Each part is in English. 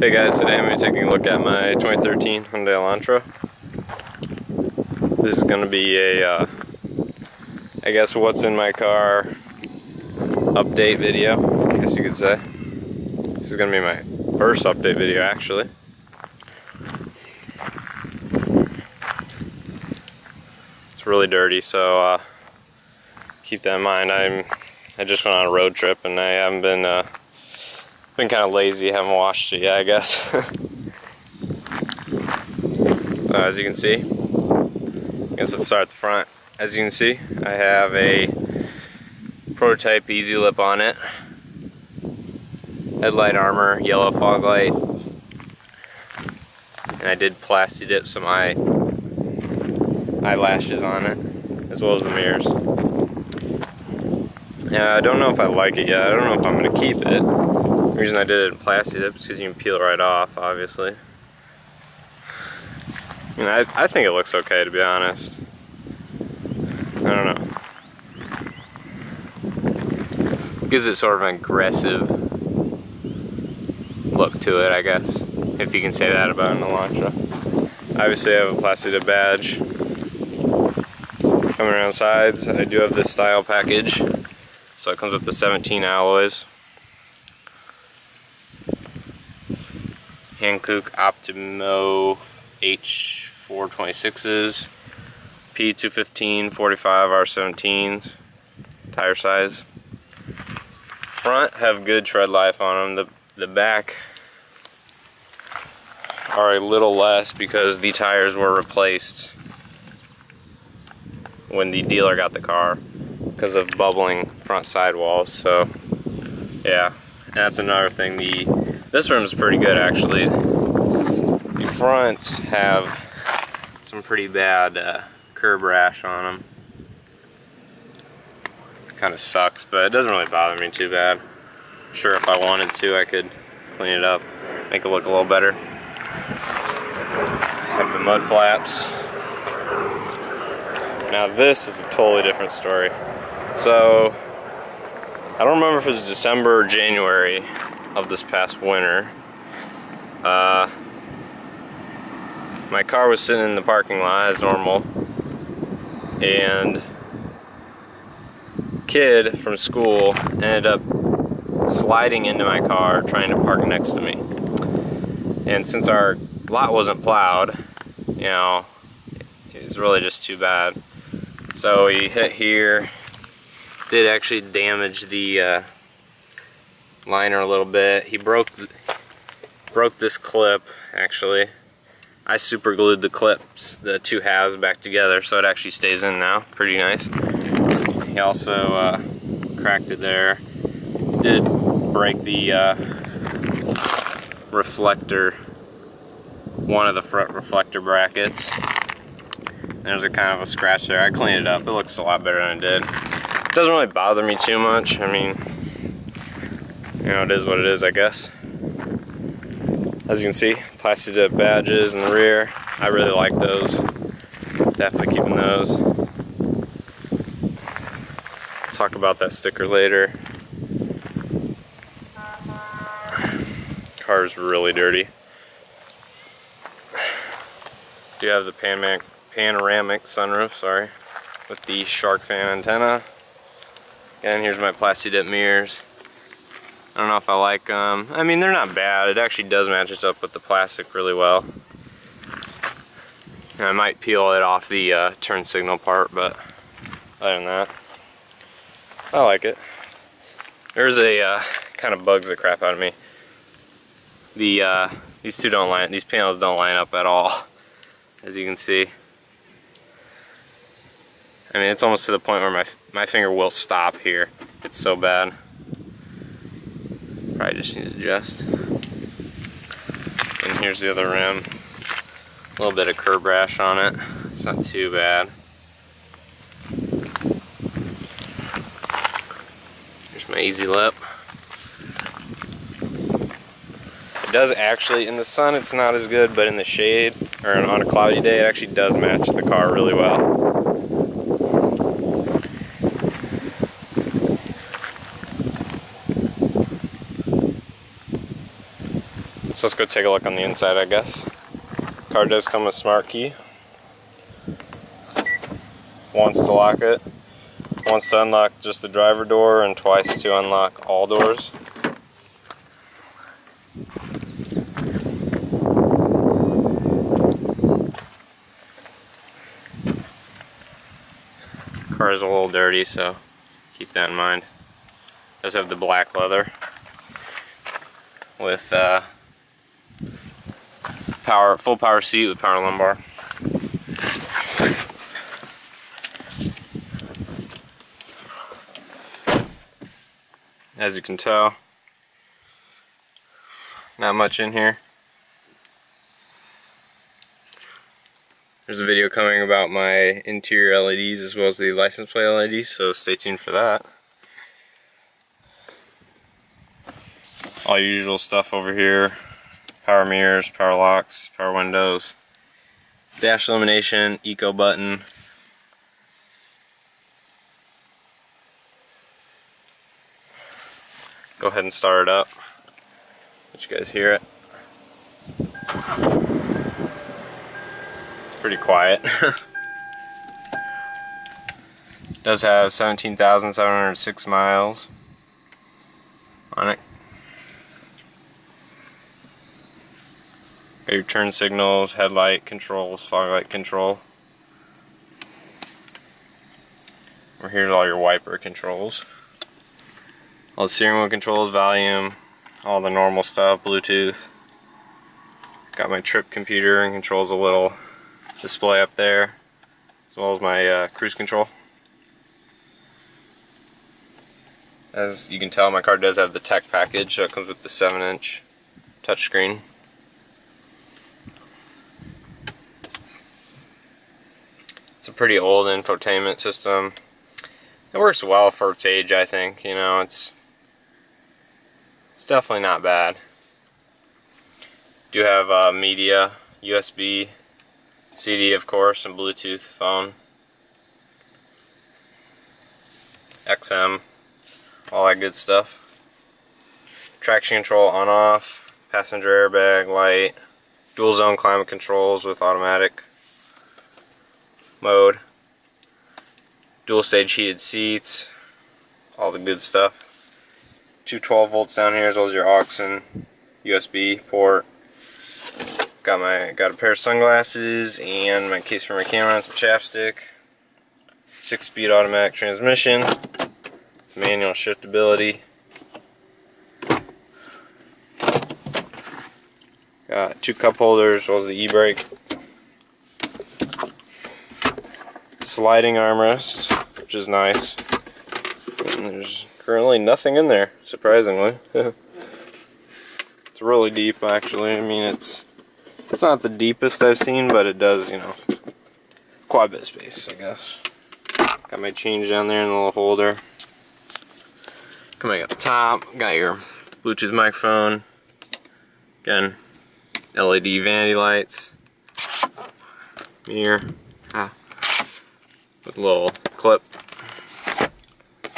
Hey guys, today I'm going to be taking a look at my 2013 Hyundai Elantra. This is going to be a, I guess, what's in my car update video, I guess you could say. This is going to be my first update video, actually. It's really dirty, so keep that in mind. I just went on a road trip and I haven't been kind of lazy, haven't washed it yet, I guess. As you can see, I guess let's start at the front. As you can see, I have a prototype EZ Lip on it. Headlight armor, yellow fog light, and I did Plasti Dip some eyelashes on it, as well as the mirrors. Yeah, I don't know if I like it yet. I don't know if I'm going to keep it. The reason I did it in Plasti Dip is because you can peel it right off, obviously. And I think it looks okay, to be honest. I don't know. It gives it sort of an aggressive look to it, I guess, if you can say that about an Elantra. Obviously, I have a Plasti Dip badge. Coming around sides, I do have this style package. So it comes with the 17 alloys. Hankook Optimo H426s, P215, 45, R17s, tire size. Front have good tread life on them. The back are a little less because the tires were replaced when the dealer got the car because of bubbling front sidewalls. So yeah, and that's another thing. This room's pretty good, actually. The fronts have some pretty bad curb rash on them. Kind of sucks, but it doesn't really bother me too bad. I'm sure if I wanted to, I could clean it up, make it look a little better. Have the mud flaps. Now this is a totally different story. So, I don't remember if it was December or January of this past winter, my car was sitting in the parking lot as normal, and kid from school ended up sliding into my car trying to park next to me. And since our lot wasn't plowed, you know, it was really just too bad. So he hit here, did actually damage the liner a little bit. He broke this clip, actually. I super glued the clips, the two halves, back together so it actually stays in now. Pretty nice. He also cracked it there. Did break the reflector, one of the front reflector brackets. There's a kind of a scratch there. I cleaned it up. It looks a lot better than it did. It doesn't really bother me too much. I mean, you know, it is what it is, I guess. As you can see, Plasti Dip badges in the rear. I really like those. Definitely keeping those. Talk about that sticker later. Car's really dirty. Do have the panoramic sunroof, sorry, with the shark fin antenna. And here's my Plasti Dip mirrors. I don't know if I like them. I mean, they're not bad. It actually does match up with the plastic really well. And I might peel it off the turn signal part, but other than that, I like it. There's a kind of bugs the crap out of me. The these two don't line. These panels don't line up at all, as you can see. I mean, it's almost to the point where my finger will stop here. It's so bad. Probably just needs to adjust. And here's the other rim. A little bit of curb rash on it. It's not too bad. Here's my EZ Lip. It does actually, in the sun it's not as good, but in the shade, or on a cloudy day, it actually does match the car really well. So let's go take a look on the inside, I guess. Car does come with smart key. Once to lock it, once to unlock just the driver door, and twice to unlock all doors. Car is a little dirty, so keep that in mind. It does have the black leather with power, full power seat with power lumbar. As you can tell, not much in here. There's a video coming about my interior LEDs as well as the license plate LEDs, so stay tuned for that. All your usual stuff over here. Power mirrors, power locks, power windows, dash illumination, eco button. Go ahead and start it up. Let you guys hear it. It's pretty quiet. It does have 17,706 miles on it. Got your turn signals, headlight controls, fog light control. Over here's all your wiper controls. All the steering wheel controls, volume, all the normal stuff, Bluetooth. Got my trip computer and controls a little display up there, as well as my cruise control. As you can tell, my car does have the tech package, so it comes with the 7-inch touchscreen. It's a pretty old infotainment system. It works well for its age, I think. You know, it's definitely not bad. Do have media, USB, CD of course, and Bluetooth phone, XM, all that good stuff. Traction control on off, passenger airbag, light, dual zone climate controls with automatic mode. Dual stage heated seats, all the good stuff. 212 volts down here, as well as your aux and USB port. Got a pair of sunglasses and my case for my camera and some chapstick. 6-speed automatic transmission. It's manual shiftability. Got 2 cup holders, as well as the e-brake. Sliding armrest, which is nice. And there's currently nothing in there, surprisingly. It's really deep, actually. I mean, it's not the deepest I've seen, but it does, you know, it's quite a bit of space, I guess. Got my change down there in the little holder. Coming up top, got your Bluetooth microphone. Again, LED vanity lights. Mirror. With a little clip.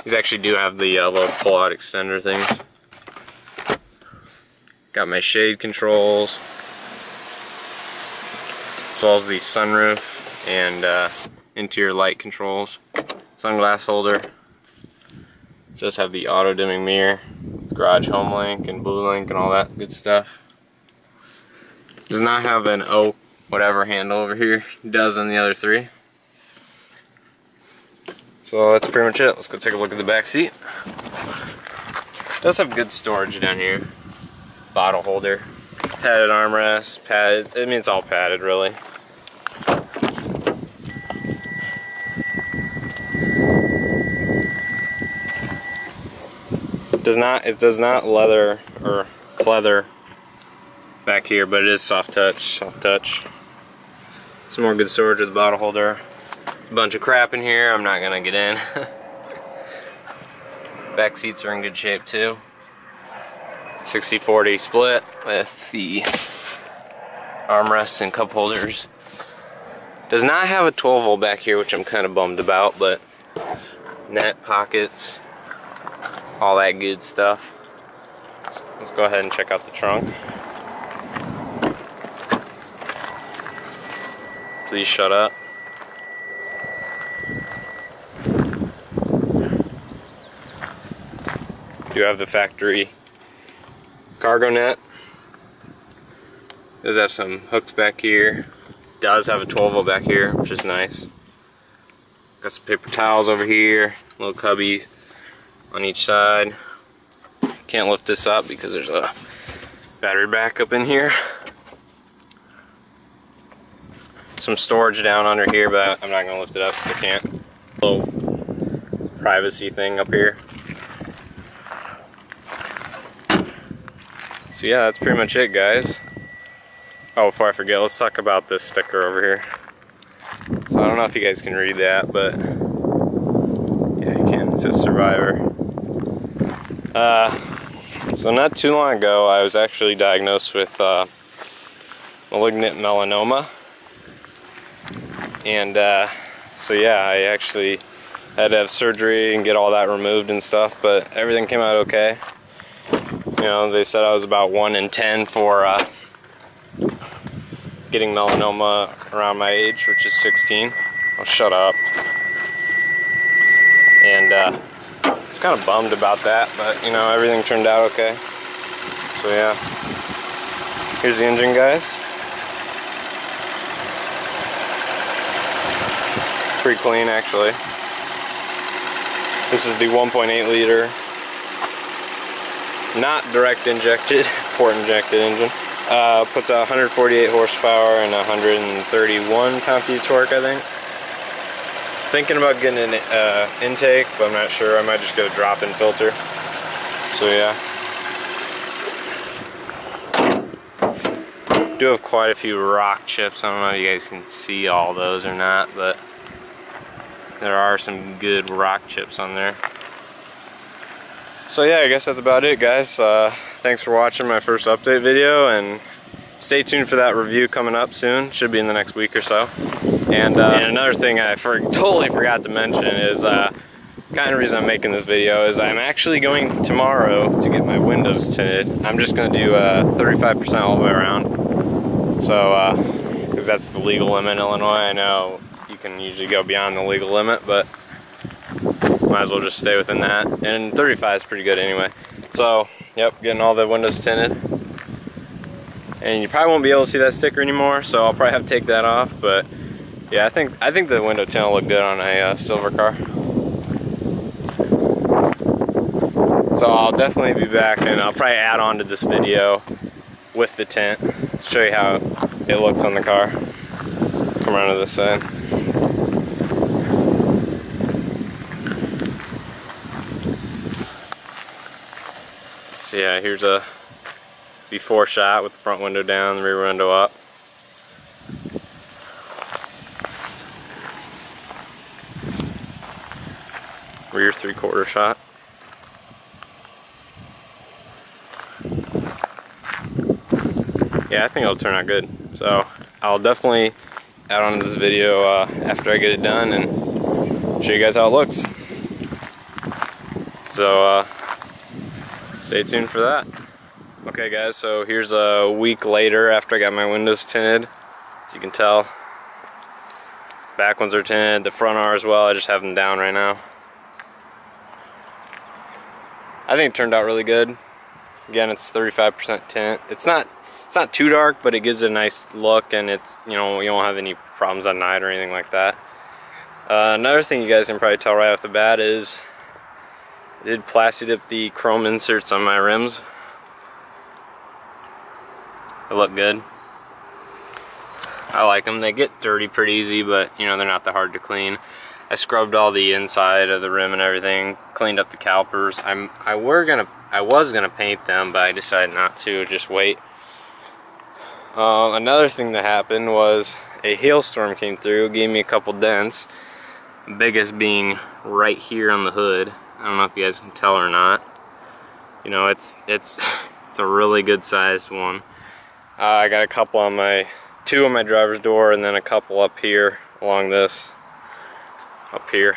These actually do have the little pull-out extender things. Got my shade controls, as well as the sunroof and interior light controls. Sunglass holder. It does have the auto-dimming mirror, garage home link and blue link and all that good stuff. Does not have an O whatever handle over here. It does on the other three. So that's pretty much it. Let's go take a look at the back seat. It does have good storage down here. Bottle holder, padded armrest, padded. I mean, it's all padded, really. It does not leather or pleather back here, but it is soft touch. Some more good storage with the bottle holder. Bunch of crap in here, I'm not gonna get in. Back seats are in good shape too. 60-40 split with the armrests and cup holders. Does not have a 12 volt back here, which I'm kind of bummed about, but net pockets, all that good stuff. Let's go ahead and check out the trunk. Please shut up. You have the factory cargo net. Does have some hooks back here. Does have a 12-volt back here, which is nice. Got some paper towels over here, little cubbies on each side. Can't lift this up because there's a battery backup in here. Some storage down under here, but I'm not gonna lift it up because I can't. Little privacy thing up here. So yeah, that's pretty much it, guys. Oh, before I forget, let's talk about this sticker over here. So I don't know if you guys can read that, but yeah, you can. It says Survivor. So not too long ago, I was actually diagnosed with malignant melanoma. And so yeah, I actually had to have surgery and get all that removed and stuff, but everything came out okay. You know, they said I was about 1 in 10 for getting melanoma around my age, which is 16. Oh, shut up. And I was kind of bummed about that, but you know, everything turned out okay. So yeah, here's the engine, guys. Pretty clean, actually. This is the 1.8 liter, not direct injected, port injected engine. Puts out 148 horsepower and 131 pound-feet of torque, I think. Thinking about getting an intake, but I'm not sure. I might just get a drop-in filter. So yeah. Do have quite a few rock chips. I don't know if you guys can see all those or not, but there are some good rock chips on there. So yeah, I guess that's about it, guys. Thanks for watching my first update video, and stay tuned for that review coming up soon. Should be in the next week or so. And another thing I totally forgot to mention is kind of reason I'm making this video is I'm actually going tomorrow to get my windows tinted. I'm just going to do 35% all the way around. So, because that's the legal limit in Illinois. I know you can usually go beyond the legal limit, but might as well just stay within that. And 35 is pretty good anyway. So, yep, getting all the windows tinted. And you probably won't be able to see that sticker anymore, so I'll probably have to take that off. But yeah, I think the window tint will look good on a silver car. So I'll definitely be back, and I'll probably add on to this video with the tint, show you how it looks on the car. Come around to this side. So yeah, here's a before shot with the front window down, the rear window up. Rear 3/4 shot. Yeah, I think it'll turn out good. So I'll definitely add on to this video after I get it done and show you guys how it looks. So stay tuned for that. Okay guys, so here's a week later after I got my windows tinted. As you can tell, back ones are tinted, the front are as well. I just have them down right now. I think it turned out really good. Again, it's 35% tint. It's not too dark, but it gives it a nice look, and it's, you know, you don't have any problems at night or anything like that. Another thing you guys can probably tell right off the bat is I did Plasti Dip the chrome inserts on my rims. They look good. I like them. They get dirty pretty easy, but you know, they're not that hard to clean. I scrubbed all the inside of the rim and everything, cleaned up the calipers. I was gonna paint them, but I decided not to. Just wait. Another thing that happened was a hailstorm came through, gave me a couple dents. Biggest being right here on the hood. I don't know if you guys can tell or not. You know, it's a really good sized one. I got a couple on my, two on my driver's door, and then a couple up here along this, up here.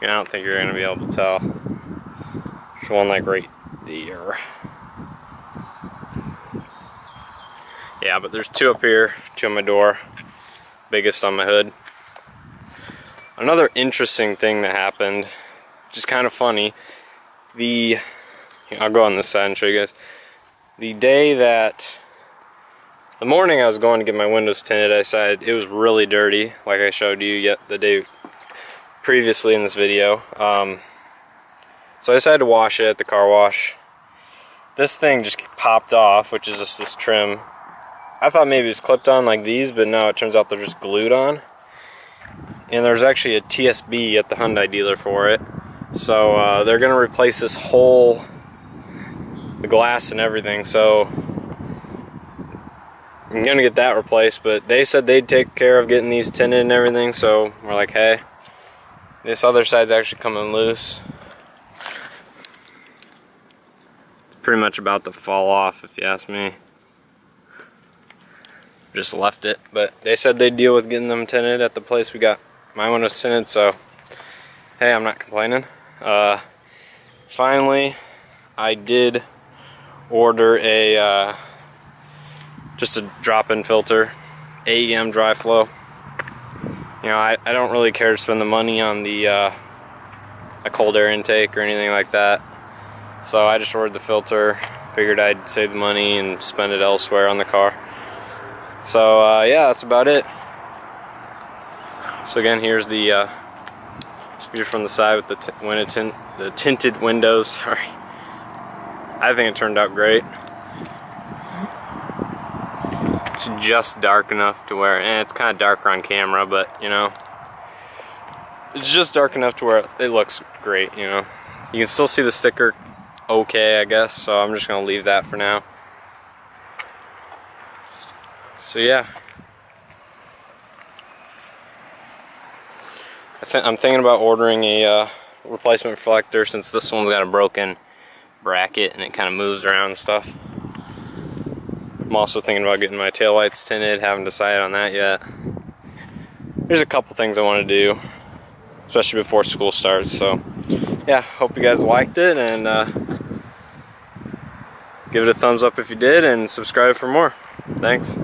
You know, I don't think you're gonna be able to tell. There's one like right there. Yeah, but there's two up here, two on my door, biggest on my hood. Another interesting thing that happened, which is kind of funny, I'll go on this side and show you guys. The morning I was going to get my windows tinted, I decided it was really dirty, like I showed you the day previously in this video. So I decided to wash it at the car wash. This thing just popped off, which is just this trim. I thought maybe it was clipped on like these, but no, it turns out they're just glued on. And there's actually a TSB at the Hyundai dealer for it. So they're going to replace this whole, the glass and everything. So I'm going to get that replaced, but they said they'd take care of getting these tinted and everything. So we're like, hey, this other side's actually coming loose. It's pretty much about to fall off, if you ask me. Just left it, but they said they'd deal with getting them tinted at the place we got my windows tinted, so hey, I'm not complaining. Finally, I did order a just a drop-in filter, AEM dry flow. You know, I don't really care to spend the money on the a cold air intake or anything like that, so I just ordered the filter, figured I'd save the money and spend it elsewhere on the car. So yeah, that's about it. So again, here's the view from the side with the tinted windows. Sorry, I think it turned out great. It's just dark enough to where, and it's kind of darker on camera, but you know, it's just dark enough to where it looks great. You know, you can still see the sticker, okay, I guess. So I'm just gonna leave that for now. So yeah, I'm thinking about ordering a replacement reflector, since this one's got a broken bracket and it kind of moves around and stuff. I'm also thinking about getting my taillights tinted, haven't decided on that yet. There's a couple things I want to do, especially before school starts. So yeah, hope you guys liked it, and give it a thumbs up if you did, and subscribe for more. Thanks.